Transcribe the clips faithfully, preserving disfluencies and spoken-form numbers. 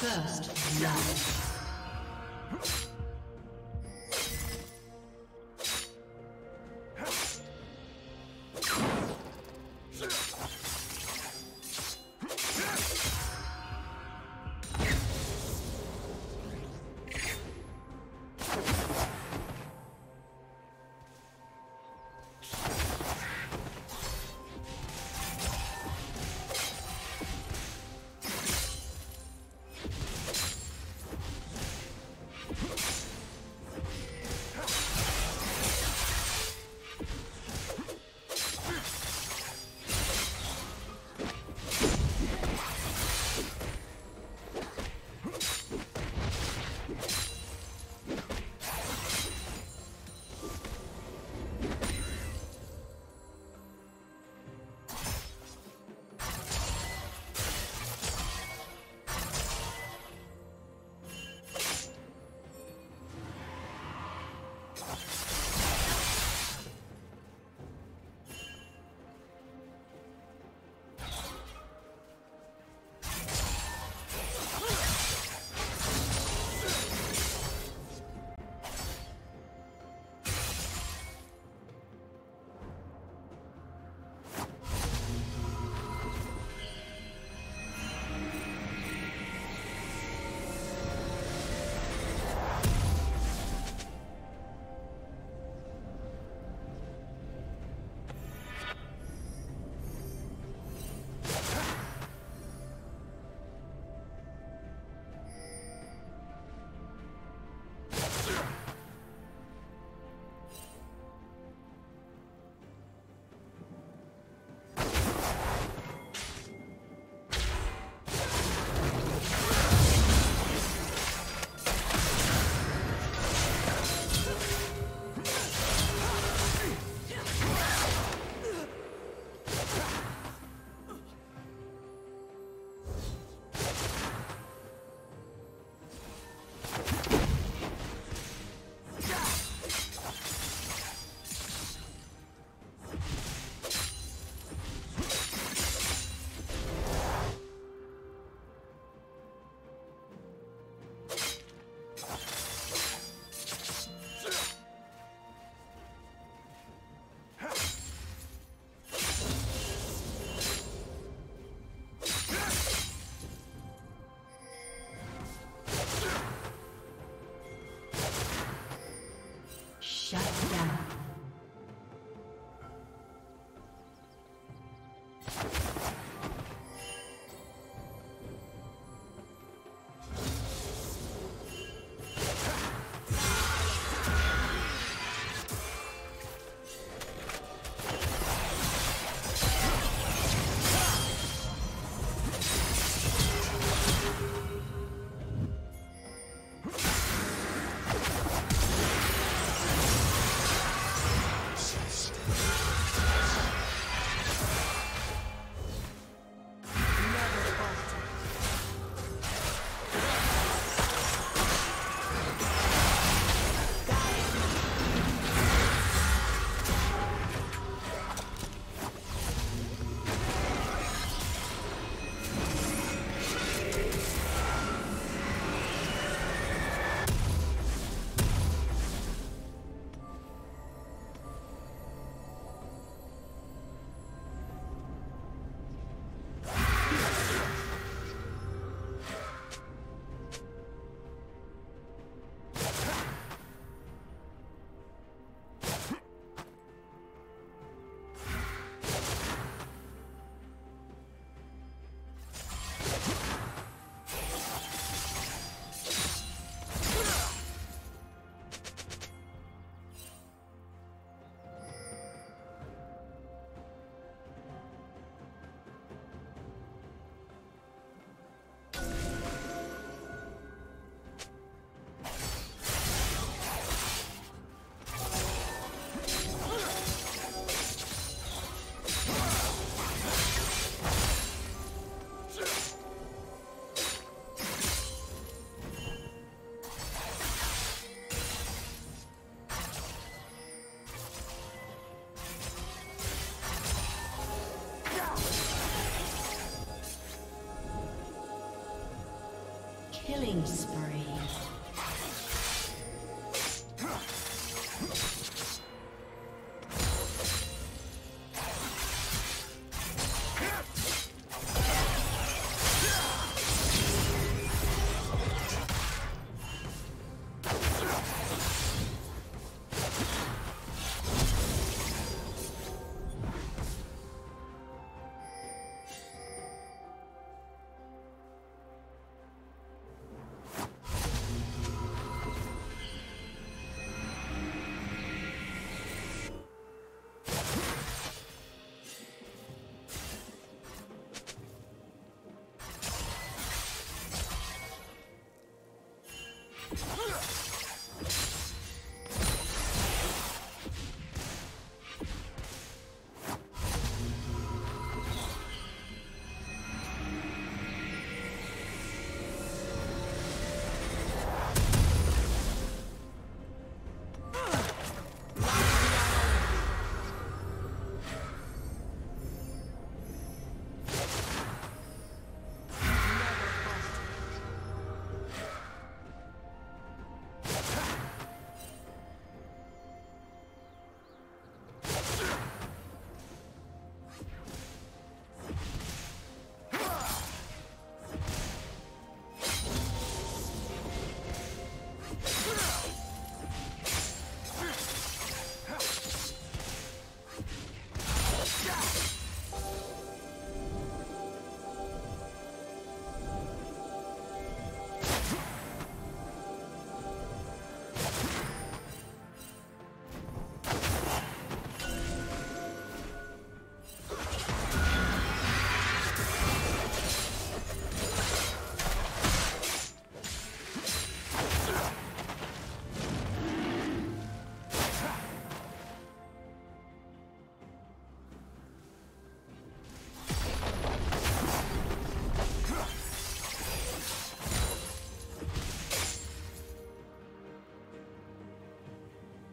First love. Killing spree.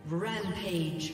Rampage.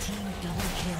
team double kill.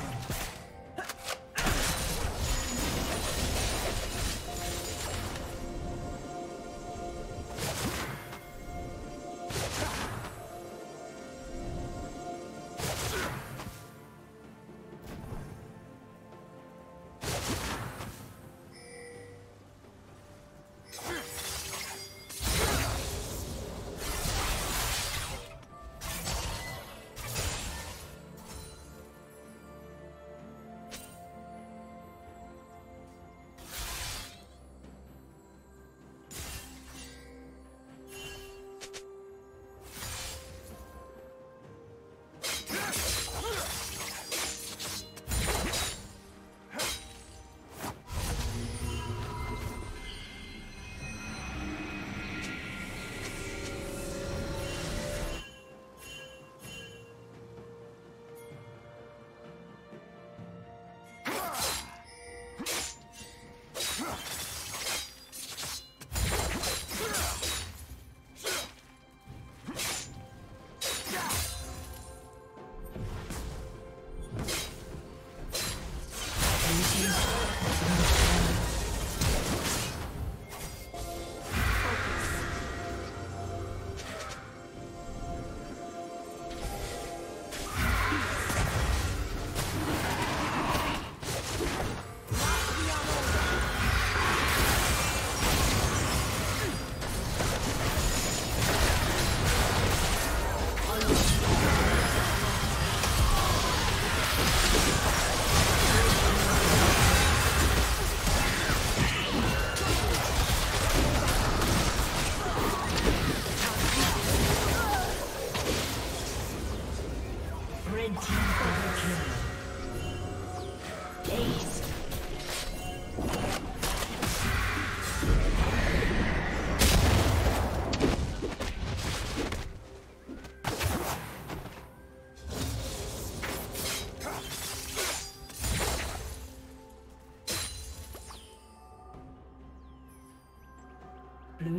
Blue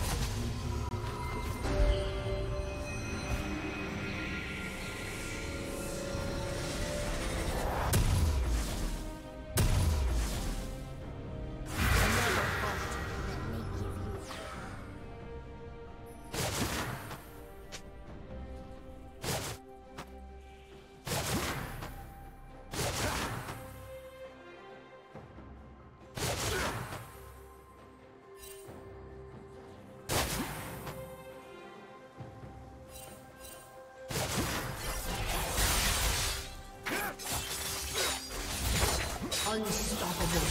Unstoppable.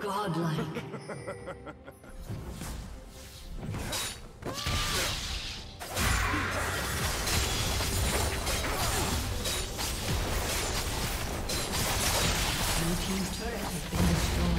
Godlike. Blue team's turret has been destroyed.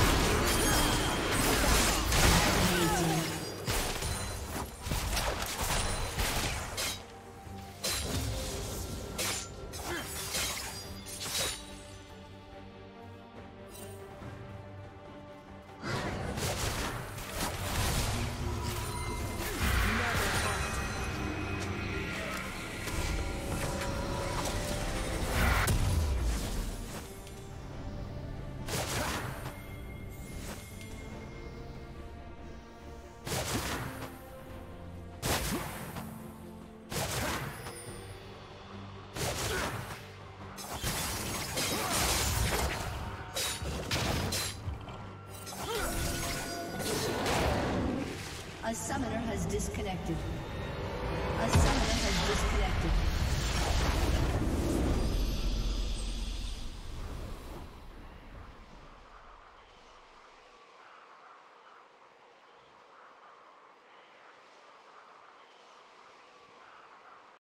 summoner has disconnected.